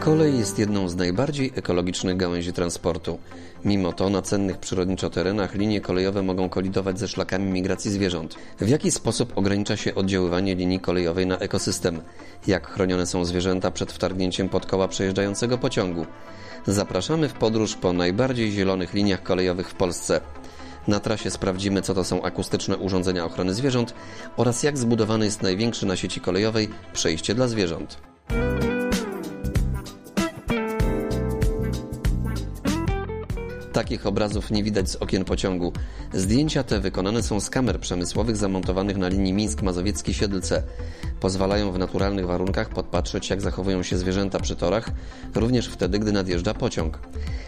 Kolej jest jedną z najbardziej ekologicznych gałęzi transportu. Mimo to na cennych przyrodniczo terenach linie kolejowe mogą kolidować ze szlakami migracji zwierząt. W jaki sposób ogranicza się oddziaływanie linii kolejowej na ekosystem? Jak chronione są zwierzęta przed wtargnięciem pod koła przejeżdżającego pociągu? Zapraszamy w podróż po najbardziej zielonych liniach kolejowych w Polsce. Na trasie sprawdzimy, co to są akustyczne urządzenia ochrony zwierząt oraz jak zbudowany jest największy na sieci kolejowej przejście dla zwierząt. Takich obrazów nie widać z okien pociągu. Zdjęcia te wykonane są z kamer przemysłowych zamontowanych na linii Mińsk-Mazowiecki-Siedlce. Pozwalają w naturalnych warunkach podpatrzeć, jak zachowują się zwierzęta przy torach, również wtedy, gdy nadjeżdża pociąg.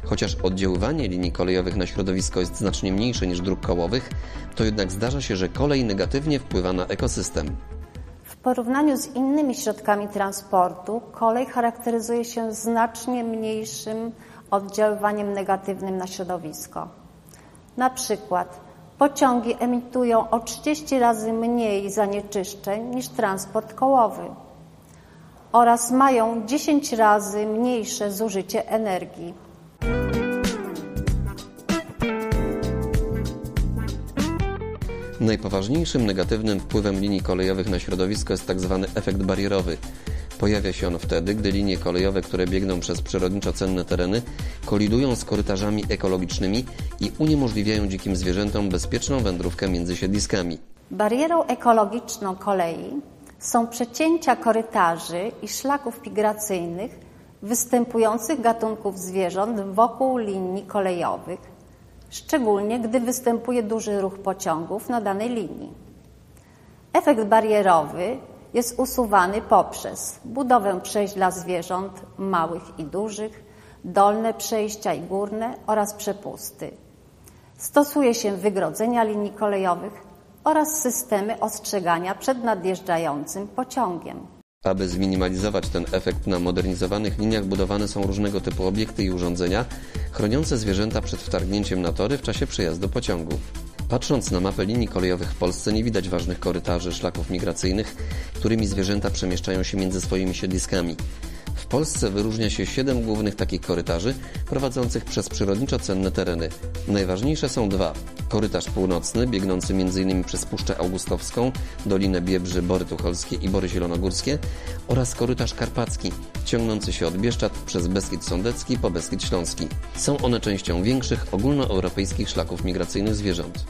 Chociaż oddziaływanie linii kolejowych na środowisko jest znacznie mniejsze niż dróg kołowych, to jednak zdarza się, że kolej negatywnie wpływa na ekosystem. W porównaniu z innymi środkami transportu, kolej charakteryzuje się znacznie mniejszym oddziaływaniem negatywnym na środowisko. Na przykład pociągi emitują o 30 razy mniej zanieczyszczeń niż transport kołowy oraz mają 10 razy mniejsze zużycie energii. Najpoważniejszym negatywnym wpływem linii kolejowych na środowisko jest tzw. efekt barierowy. Pojawia się on wtedy, gdy linie kolejowe, które biegną przez przyrodniczo cenne tereny, kolidują z korytarzami ekologicznymi i uniemożliwiają dzikim zwierzętom bezpieczną wędrówkę między siedliskami. Barierą ekologiczną kolei są przecięcia korytarzy i szlaków migracyjnych występujących gatunków zwierząt wokół linii kolejowych, szczególnie gdy występuje duży ruch pociągów na danej linii. Efekt barierowy jest usuwany poprzez budowę przejść dla zwierząt małych i dużych, dolne przejścia i górne oraz przepusty. Stosuje się wygrodzenia linii kolejowych oraz systemy ostrzegania przed nadjeżdżającym pociągiem. Aby zminimalizować ten efekt, na modernizowanych liniach budowane są różnego typu obiekty i urządzenia chroniące zwierzęta przed wtargnięciem na tory w czasie przejazdu pociągu. Patrząc na mapę linii kolejowych w Polsce nie widać ważnych korytarzy, szlaków migracyjnych, którymi zwierzęta przemieszczają się między swoimi siedliskami. W Polsce wyróżnia się 7 głównych takich korytarzy prowadzących przez przyrodniczo cenne tereny. Najważniejsze są dwa. Korytarz północny, biegnący m.in. przez Puszczę Augustowską, Dolinę Biebrzy, Bory Tucholskie i Bory Zielonogórskie oraz korytarz karpacki, ciągnący się od Bieszczad przez Beskid Sądecki po Beskid Śląski. Są one częścią większych ogólnoeuropejskich szlaków migracyjnych zwierząt.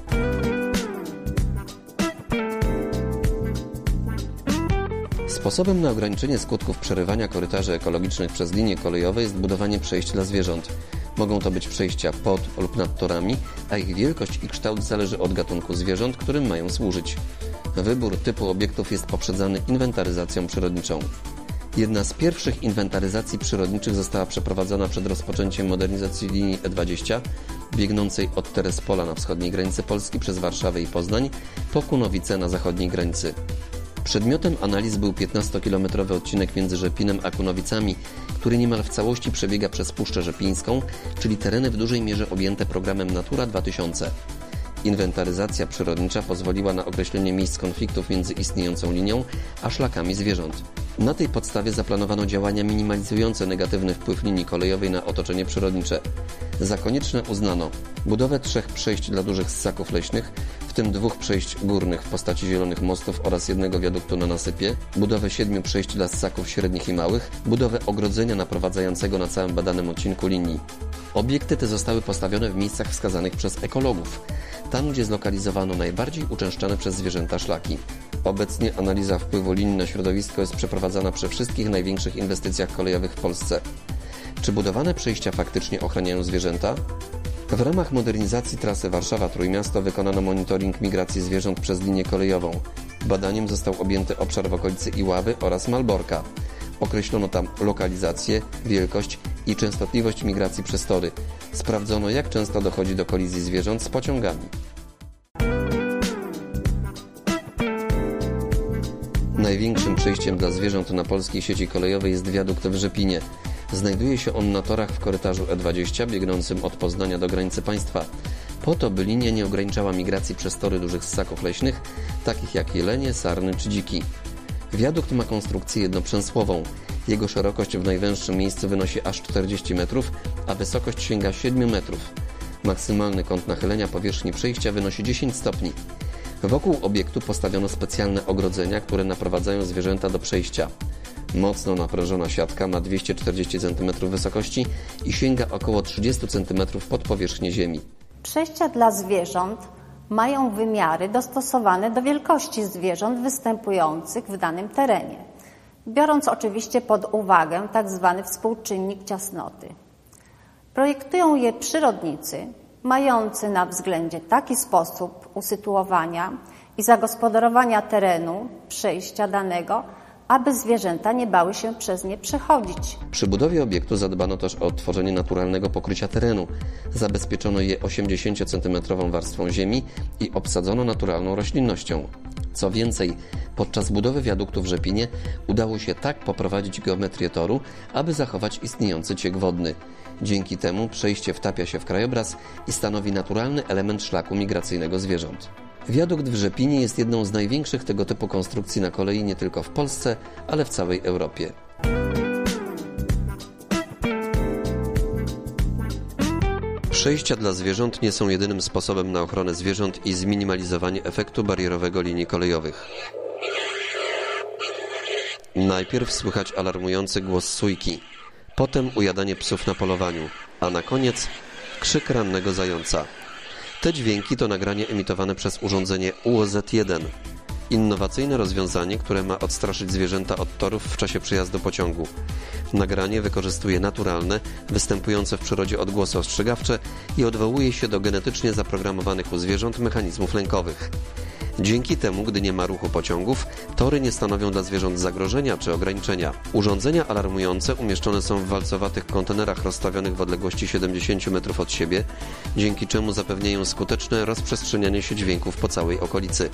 Sposobem na ograniczenie skutków przerywania korytarzy ekologicznych przez linie kolejowe jest budowanie przejść dla zwierząt. Mogą to być przejścia pod lub nad torami, a ich wielkość i kształt zależy od gatunku zwierząt, którym mają służyć. Wybór typu obiektów jest poprzedzany inwentaryzacją przyrodniczą. Jedna z pierwszych inwentaryzacji przyrodniczych została przeprowadzona przed rozpoczęciem modernizacji linii E20, biegnącej od Terespola na wschodniej granicy Polski przez Warszawę i Poznań po Kunowice na zachodniej granicy. Przedmiotem analiz był 15-kilometrowy odcinek między Rzepinem a Kunowicami, który niemal w całości przebiega przez Puszczę Rzepińską, czyli tereny w dużej mierze objęte programem Natura 2000. Inwentaryzacja przyrodnicza pozwoliła na określenie miejsc konfliktów między istniejącą linią a szlakami zwierząt. Na tej podstawie zaplanowano działania minimalizujące negatywny wpływ linii kolejowej na otoczenie przyrodnicze. Za konieczne uznano budowę 3 przejść dla dużych ssaków leśnych, w tym 2 przejść górnych w postaci zielonych mostów oraz jednego wiaduktu na nasypie, budowę 7 przejść dla ssaków średnich i małych, budowę ogrodzenia naprowadzającego na całym badanym odcinku linii. Obiekty te zostały postawione w miejscach wskazanych przez ekologów, tam gdzie zlokalizowano najbardziej uczęszczane przez zwierzęta szlaki. Obecnie analiza wpływu linii na środowisko jest przeprowadzana przy wszystkich największych inwestycjach kolejowych w Polsce. Czy budowane przejścia faktycznie ochraniają zwierzęta? W ramach modernizacji trasy Warszawa-Trójmiasto wykonano monitoring migracji zwierząt przez linię kolejową. Badaniem został objęty obszar w okolicy Iławy oraz Malborka. Określono tam lokalizację, wielkość i częstotliwość migracji przez tory. Sprawdzono, jak często dochodzi do kolizji zwierząt z pociągami. Największym przejściem dla zwierząt na polskiej sieci kolejowej jest wiadukt w Rzepinie. Znajduje się on na torach w korytarzu E20 biegnącym od Poznania do granicy państwa. Po to, by linia nie ograniczała migracji przez tory dużych ssaków leśnych, takich jak jelenie, sarny czy dziki. Wiadukt ma konstrukcję jednoprzęsłową. Jego szerokość w najwęższym miejscu wynosi aż 40 metrów, a wysokość sięga 7 metrów. Maksymalny kąt nachylenia powierzchni przejścia wynosi 10 stopni. Wokół obiektu postawiono specjalne ogrodzenia, które naprowadzają zwierzęta do przejścia. Mocno naprężona siatka ma 240 cm wysokości i sięga około 30 cm pod powierzchnię ziemi. Przejścia dla zwierząt mają wymiary dostosowane do wielkości zwierząt występujących w danym terenie, biorąc oczywiście pod uwagę tzw. współczynnik ciasnoty. Projektują je przyrodnicy, mający na względzie taki sposób usytuowania i zagospodarowania terenu przejścia danego, aby zwierzęta nie bały się przez nie przechodzić. Przy budowie obiektu zadbano też o odtworzenie naturalnego pokrycia terenu. Zabezpieczono je 80-centymetrową warstwą ziemi i obsadzono naturalną roślinnością. Co więcej, podczas budowy wiaduktu w Rzepinie udało się tak poprowadzić geometrię toru, aby zachować istniejący ciek wodny. Dzięki temu przejście wtapia się w krajobraz i stanowi naturalny element szlaku migracyjnego zwierząt. Wiadukt w Rzepinie jest jedną z największych tego typu konstrukcji na kolei nie tylko w Polsce, ale w całej Europie. Przejścia dla zwierząt nie są jedynym sposobem na ochronę zwierząt i zminimalizowanie efektu barierowego linii kolejowych. Najpierw słychać alarmujący głos sójki, potem ujadanie psów na polowaniu, a na koniec krzyk rannego zająca. Te dźwięki to nagranie emitowane przez urządzenie UOZ 1. Innowacyjne rozwiązanie, które ma odstraszyć zwierzęta od torów w czasie przejazdu pociągu. Nagranie wykorzystuje naturalne, występujące w przyrodzie odgłosy ostrzegawcze i odwołuje się do genetycznie zaprogramowanych u zwierząt mechanizmów lękowych. Dzięki temu, gdy nie ma ruchu pociągów, tory nie stanowią dla zwierząt zagrożenia czy ograniczenia. Urządzenia alarmujące umieszczone są w walcowatych kontenerach rozstawionych w odległości 70 metrów od siebie, dzięki czemu zapewniają skuteczne rozprzestrzenianie się dźwięków po całej okolicy.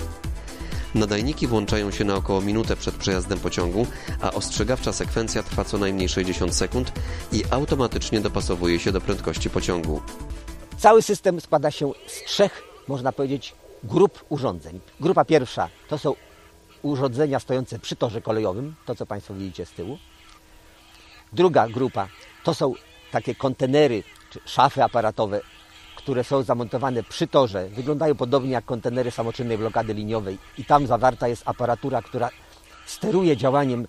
Nadajniki włączają się na około minutę przed przejazdem pociągu, a ostrzegawcza sekwencja trwa co najmniej 60 sekund i automatycznie dopasowuje się do prędkości pociągu. Cały system składa się z trzech, można powiedzieć, grup urządzeń. Grupa pierwsza to są urządzenia stojące przy torze kolejowym, to co Państwo widzicie z tyłu. Druga grupa to są takie kontenery czy szafy aparatowe, które są zamontowane przy torze. Wyglądają podobnie jak kontenery samoczynnej blokady liniowej i tam zawarta jest aparatura, która steruje działaniem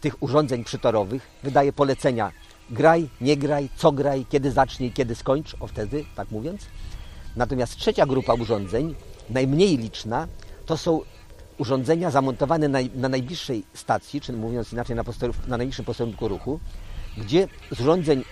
tych urządzeń przytorowych, wydaje polecenia graj, nie graj, co graj, kiedy zacznij, kiedy skończ, o wtedy, tak mówiąc. Natomiast trzecia grupa urządzeń, najmniej liczna, to są urządzenia zamontowane na najbliższej stacji, czy mówiąc inaczej na najbliższym posterunku ruchu, gdzie z urządzeń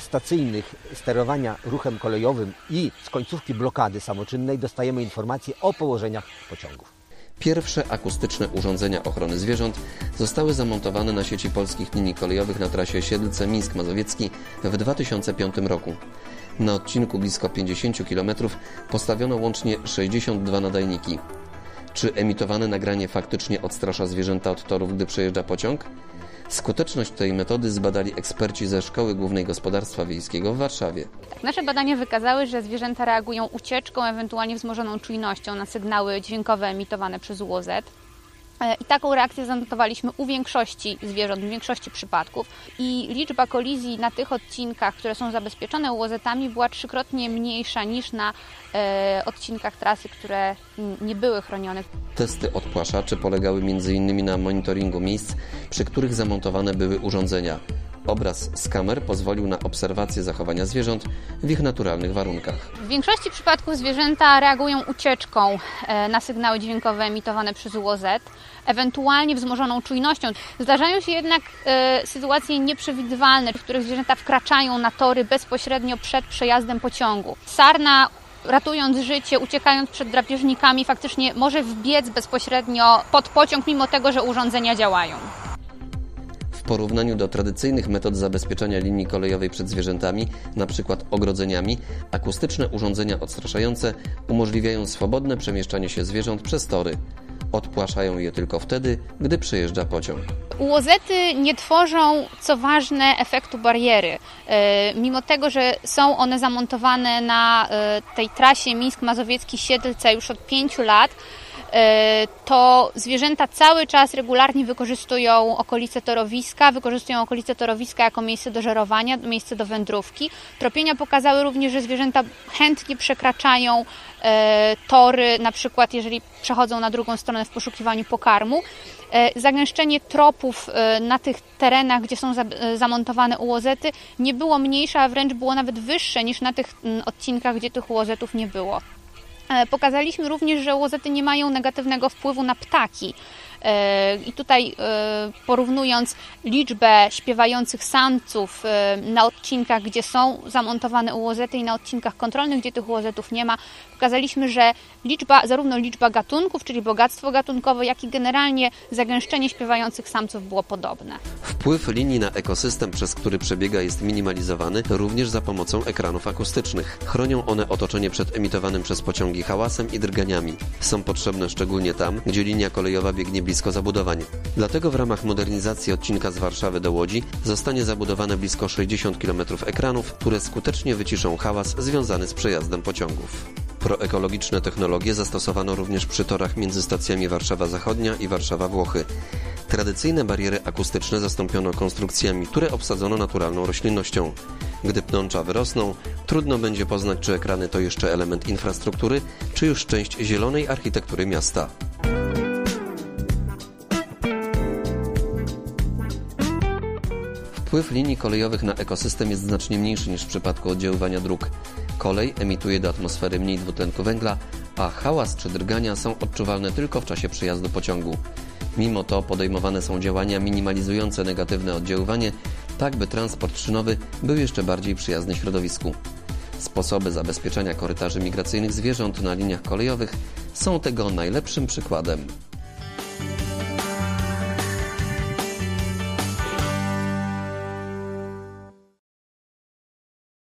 stacyjnych sterowania ruchem kolejowym i z końcówki blokady samoczynnej dostajemy informacje o położeniach pociągów. Pierwsze akustyczne urządzenia ochrony zwierząt zostały zamontowane na sieci polskich linii kolejowych na trasie Siedlce-Mińsk Mazowiecki w 2005 roku. Na odcinku blisko 50 km postawiono łącznie 62 nadajniki. Czy emitowane nagranie faktycznie odstrasza zwierzęta od torów, gdy przejeżdża pociąg? Skuteczność tej metody zbadali eksperci ze Szkoły Głównej Gospodarstwa Wiejskiego w Warszawie. Nasze badania wykazały, że zwierzęta reagują ucieczką, ewentualnie wzmożoną czujnością na sygnały dźwiękowe emitowane przez UOZ. I taką reakcję zanotowaliśmy u większości zwierząt, w większości przypadków. I liczba kolizji na tych odcinkach, które są zabezpieczone UOZ-ami, była trzykrotnie mniejsza niż na odcinkach trasy, które nie były chronione. Testy odpłaszaczy polegały m.in. na monitoringu miejsc, przy których zamontowane były urządzenia. Obraz z kamer pozwolił na obserwację zachowania zwierząt w ich naturalnych warunkach. W większości przypadków zwierzęta reagują ucieczką na sygnały dźwiękowe emitowane przez UOZ, ewentualnie wzmożoną czujnością. Zdarzają się jednak sytuacje nieprzewidywalne, w których zwierzęta wkraczają na tory bezpośrednio przed przejazdem pociągu. Sarna, ratując życie, uciekając przed drapieżnikami, faktycznie może wbiec bezpośrednio pod pociąg, mimo tego, że urządzenia działają. W porównaniu do tradycyjnych metod zabezpieczania linii kolejowej przed zwierzętami, np. ogrodzeniami, akustyczne urządzenia odstraszające umożliwiają swobodne przemieszczanie się zwierząt przez tory. Odpłaszają je tylko wtedy, gdy przyjeżdża pociąg. UOZ-y nie tworzą, co ważne, efektu bariery. Mimo tego, że są one zamontowane na tej trasie Mińsk-Mazowiecki-Siedlce już od 5 lat, to zwierzęta cały czas regularnie wykorzystują okolice torowiska, jako miejsce do żerowania, miejsce do wędrówki. Tropienia pokazały również, że zwierzęta chętnie przekraczają tory, na przykład jeżeli przechodzą na drugą stronę w poszukiwaniu pokarmu. Zagęszczenie tropów na tych terenach, gdzie są zamontowane UOZ-y, nie było mniejsze, a wręcz było nawet wyższe niż na tych odcinkach, gdzie tych UOZ-ów nie było. Pokazaliśmy również, że UOZ-y nie mają negatywnego wpływu na ptaki. I tutaj porównując liczbę śpiewających samców na odcinkach, gdzie są zamontowane UOZ-y i na odcinkach kontrolnych, gdzie tych UOZ-ów nie ma, pokazaliśmy, że zarówno liczba gatunków, czyli bogactwo gatunkowe, jak i generalnie zagęszczenie śpiewających samców było podobne. Wpływ linii na ekosystem, przez który przebiega, jest minimalizowany również za pomocą ekranów akustycznych. Chronią one otoczenie przed emitowanym przez pociągi hałasem i drganiami. Są potrzebne szczególnie tam, gdzie linia kolejowa biegnie blisko zabudowań. Dlatego w ramach modernizacji odcinka z Warszawy do Łodzi zostanie zabudowane blisko 60 km ekranów, które skutecznie wyciszą hałas związany z przejazdem pociągów. Proekologiczne technologie zastosowano również przy torach między stacjami Warszawa Zachodnia i Warszawa Włochy. Tradycyjne bariery akustyczne zastąpiono konstrukcjami, które obsadzono naturalną roślinnością. Gdy pnącza wyrosną, trudno będzie poznać, czy ekrany to jeszcze element infrastruktury, czy już część zielonej architektury miasta. Wpływ linii kolejowych na ekosystem jest znacznie mniejszy niż w przypadku oddziaływania dróg. Kolej emituje do atmosfery mniej dwutlenku węgla, a hałas czy drgania są odczuwalne tylko w czasie przejazdu pociągu. Mimo to podejmowane są działania minimalizujące negatywne oddziaływanie, tak by transport szynowy był jeszcze bardziej przyjazny środowisku. Sposoby zabezpieczenia korytarzy migracyjnych zwierząt na liniach kolejowych są tego najlepszym przykładem.